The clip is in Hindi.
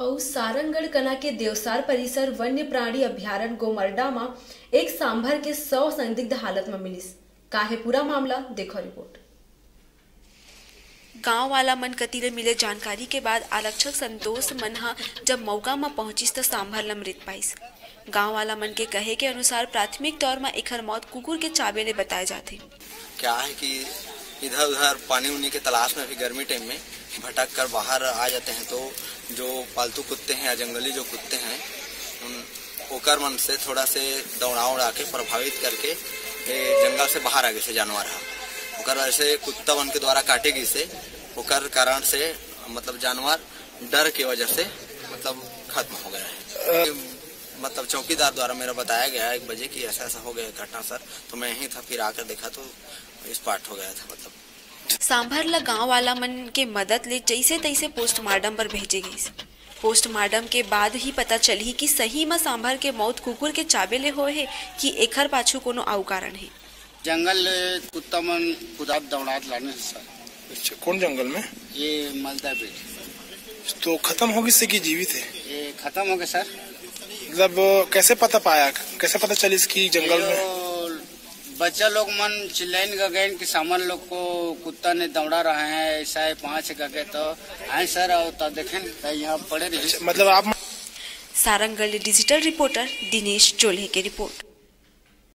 और सारंगढ़ कना के देवसार परिसर वन्य प्राणी अभ्यारण गोमर्डा में एक साम्भर के 100 संदिग्ध हालत में मिलीस। काहे पूरा मामला देखो रिपोर्ट। गाँव वाला मन कति ले मिले जानकारी के बाद आरक्षक संतोष मनहा जब मौका में पहुंचिस तो साम्भर ल मृत पाइस। गाँव वाला मन के कहे के अनुसार प्राथमिक तौर में एकर मौत कुकुर के चाबे ले बताए जाते। क्या है कि इधर उधर पानी उनी के तलाश में भी गर्मी टाइम में भटक कर बाहर आ जाते हैं, तो जो पालतू कुत्ते हैं या जंगली जो कुत्ते हैं होकर मन से थोड़ा से दौड़ा उड़ा के प्रभावित करके जंगल से बाहर आ गए से जानवर है। होकर ऐसे कुत्ता वन के द्वारा काटेगी से होकर कारण से मतलब जानवर डर के वजह से मतलब खत्म हो गया है। मतलब चौकीदार द्वारा मेरा बताया गया 1 बजे कि ऐसा ऐसा हो गया घटना सर, तो मैं यहीं था, फिर आकर देखा तो स्पॉट हो गया था। मतलब साम्भर ल गाँव वाला मन के मदद ले जैसे तैसे पोस्टमार्टम पर भेजे गई। पोस्टमार्टम के बाद ही पता चली कि सही में साम्भर के मौत कुकुर के चाबे ले होए है कि एकर पाछू कोनो आउ कारण है। जंगल कुत्ता मन कुदात दौड़ात लाने सर। कौन जंगल में? ये मालदा बेट। तो खत्म हो गई से की जीवित है? ये खत्म हो गए सर। मतलब कैसे पता पाया, कैसे पता चली इसकी जंगल में? बच्चा लोग मन चिल्लाइन गगन कि सामान लोग को कुत्ता ने दौड़ा रहा है, ऐसा है 5 गगे तो आए सर और तब देखें तो यहाँ पड़े रहे। मतलब आप। सारंगढ़ डिजिटल रिपोर्टर दिनेश जोल्हे की रिपोर्ट।